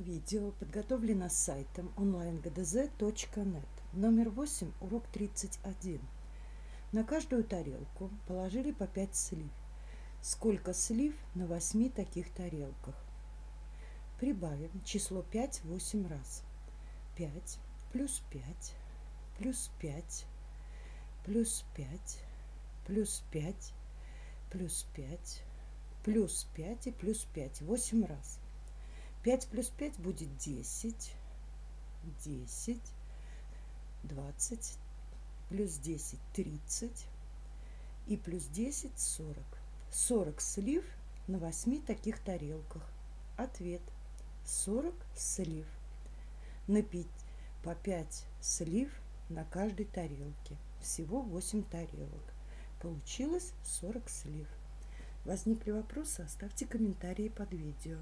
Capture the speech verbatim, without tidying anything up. Видео подготовлено сайтом онлайн г д з точка нет. Номер восемь, урок тридцать один. На каждую тарелку положили по пять слив. Сколько слив на восьми таких тарелках? Прибавим число пять восемь раз. пять плюс пять плюс пять плюс пять плюс пять плюс пять плюс пять и плюс пять восемь раз. пять плюс пять будет десять, десять, двадцать, плюс десять тридцать и плюс десять сорок. сорок слив на восьми таких тарелках. Ответ: сорок слив. На пять, по пять слив на каждой тарелке. Всего восемь тарелок. Получилось сорок слив. Возникли вопросы? Оставьте комментарии под видео.